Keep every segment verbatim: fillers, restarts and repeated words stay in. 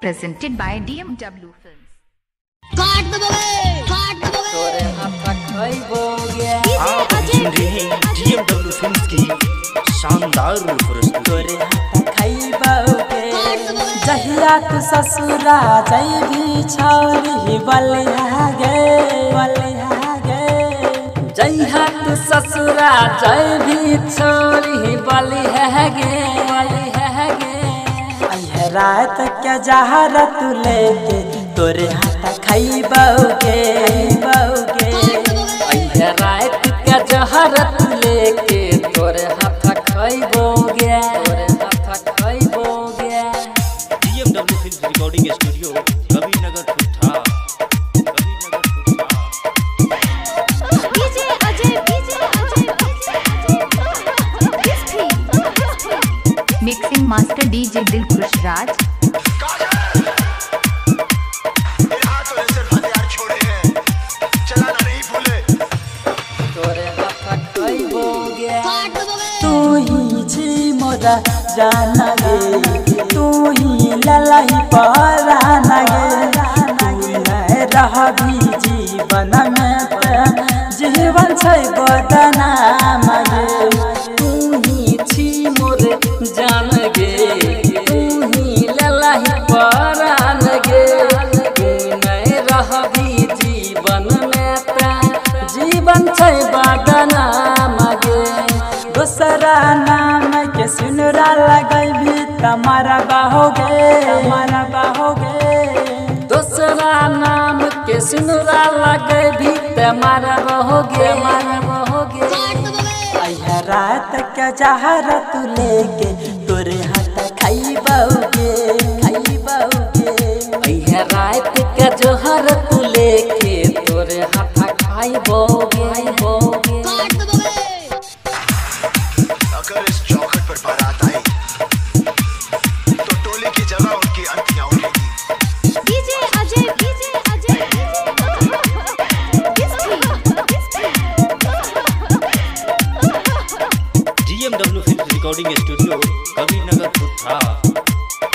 Presented by D M W Films. काट दोगे, काट दोगे। तोरे आपका कोई बोगे। आप सुन रहे हैं D M W Films की शानदार प्रस्तुति। तोरे आपका कोई बोगे। जहिया तू ससुरा जाई भी छोरी बले आगे, बले आगे। जहिया तू ससुरा जाई भी छोरी बले आगे, बले आगे। रात क्या जहर तू लेके तोरे हाथा खाई बौगे बौगे अइया रात क्या जहर तू लेके तोरे हाथा खाई बौगे तोरे हाथा खाई बौगे। D M W Films recording studio Kabirnagar Thutha Kabirnagar Thutha DJ Ajay DJ Ajay mixing master DJ Dilkhush Raj यहाँ तो ऐसे हथियार छोड़े हैं चलाना नहीं भूले तोरे हाथा खाई बोगे तू ही छी मोदा जाना गे तू ही ललाई पराना गे तू नहीं रह भी जीवन में जीवन छै बदना मगे तू ही छी मोर जान गे नाम के सुनरा लगई भी तमारा बाहोगे तमारा बाहोगे दूसरा नाम के सुनरा लगई भी तमारा बाहोगे तमारा बाहोगे। अइया रात के जहर तू लेके तोरे हाथा खाई बौगे खाई बौगे अइया रात के जहर तू लेके तोरे हाथा खाई बौगे बौगे। अगर इस चौखट पर बारात आई तो टोली की जगह उनकी अंतियाँ उड़ेगी। DJ Ajay DJ Ajay D M W Films recording studio Kabirnagar Thutha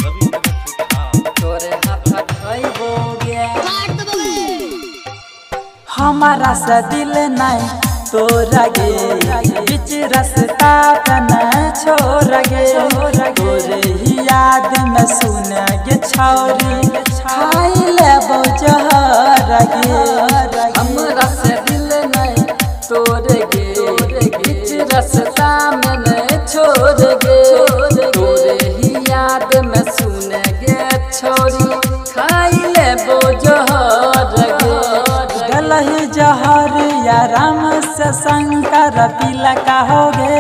Kabirnagar Thutha तोरे हाथा खाई बोगे हमारा सा दिल नहीं तोरा गे बीच रास्ता बना छोरा गे तोरे ही याद में सुना गे छोरी खाई ले बौजहर गे हमरा से दिल नहीं तोरे गे बीच रास्ता बना छोरा गे तोरे ही याद में सुना गे छोरी खाई ले बौजहर गे गलही जहर या राम से शंकर पीला कहोगे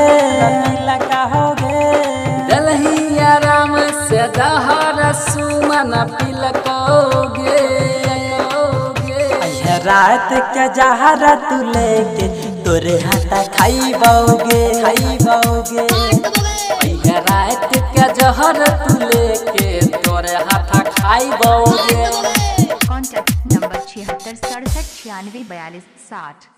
पीला कहोगे दलहिया राम से दहर सुमन पीला कहोगे अइया रात के जहर तू लेके तोरे हाथा खाई बौगे खाई बौगे अइया रात के जहर तू लेके तोरे हाथा खाई बौगे। कॉन्टैक्ट नंबर छिहत्तर सड़सठ छियानवे बयालीस साठ।